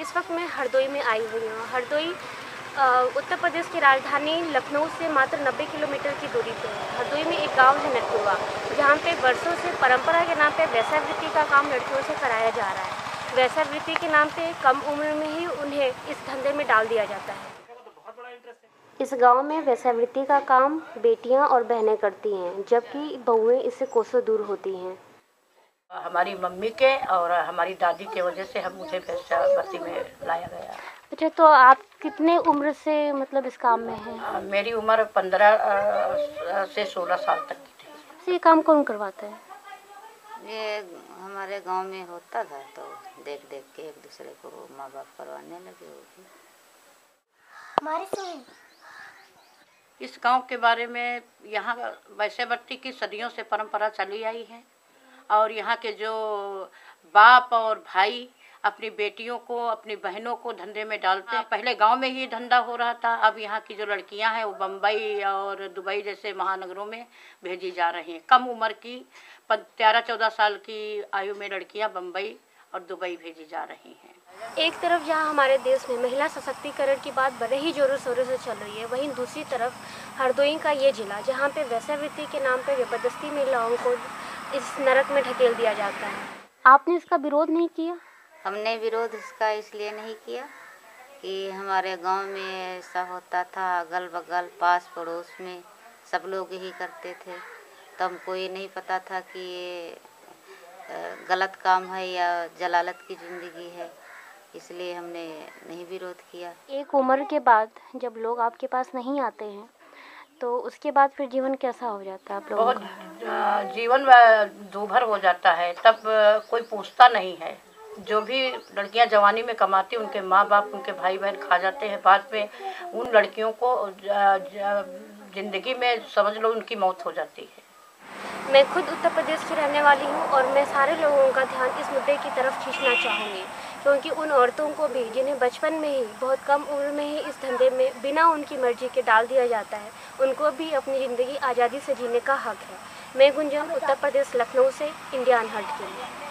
इस वक्त मैं हरदोई में आई हुई हूँ। हरदोई उत्तर प्रदेश की राजधानी लखनऊ से मात्र 90 किलोमीटर की दूरी पर है। हरदोई में एक गांव है नटपुरा, जहाँ पे वर्षों से परंपरा के नाम पे वैसावृत्ति का काम लड़कियों से कराया जा रहा है। वैसावृत्ति के नाम पे कम उम्र में ही उन्हें इस धंधे में डाल दिया जाता है। इस गांव में वैसावृत्ति का काम बेटियां और बहनें करती हैं, जबकि बहुएं इससे कोसों दूर होती हैं। हमारी मम्मी के और हमारी दादी के वजह से हम मुझे वैसावृत्ति में लाया गया। अच्छा, तो आप कितने उम्र से मतलब इस काम में हैं? मेरी उम्र 15 से 16 साल तक की थी। ये काम कौन करवाता है? ये हमारे गांव में होता था, तो देख देख के एक दूसरे को माँ बाप करवाने लगे होगी। हमारे इस गांव के बारे में, यहाँ वैसावृत्ति की सदियों से परंपरा चली आई है और यहाँ के जो बाप और भाई अपनी बेटियों को, अपनी बहनों को धंधे में डालते हैं। पहले गांव में ही धंधा हो रहा था, अब यहाँ की जो लड़कियां हैं वो बम्बई और दुबई जैसे महानगरों में भेजी जा रही हैं। कम उम्र की 13-14 साल की आयु में लड़कियां बम्बई और दुबई भेजी जा रही हैं। एक तरफ जहाँ हमारे देश में महिला सशक्तिकरण की बात बड़े ही जोरों शोरों से चल रही है, वहीं दूसरी तरफ हरदोई का ये जिला जहाँ पे वैसावृत्ति के नाम पे जबरदस्ती महिलाओं को इस नरक में ढकेल दिया जाता है। आपने इसका विरोध नहीं किया? हमने विरोध इसका इसलिए नहीं किया कि हमारे गाँव में ऐसा होता था, अगल बगल पास पड़ोस में सब लोग यही करते थे, तो हमको ये नहीं पता था कि ये गलत काम है या जलालत की ज़िंदगी है, इसलिए हमने नहीं विरोध किया। एक उम्र के बाद जब लोग आपके पास नहीं आते हैं तो उसके बाद फिर जीवन कैसा हो जाता है आप लोगों का? जीवन दूभर हो जाता है, तब कोई पूछता नहीं है। जो भी लड़कियां जवानी में कमाती हैं उनके माँ बाप, उनके भाई बहन खा जाते हैं। बाद में उन लड़कियों को ज़िंदगी में समझ लो उनकी मौत हो जाती है। मैं खुद उत्तर प्रदेश की रहने वाली हूँ और मैं सारे लोगों का ध्यान इस मुद्दे की तरफ खींचना चाहूँगी, क्योंकि उन औरतों को भी जिन्हें बचपन में ही, बहुत कम उम्र में ही इस धंधे में बिना उनकी मर्जी के डाल दिया जाता है, उनको भी अपनी ज़िंदगी आज़ादी से जीने का हक है। मैं गुंजन, उत्तर प्रदेश लखनऊ से इंडिया अनहर्ड के लिए।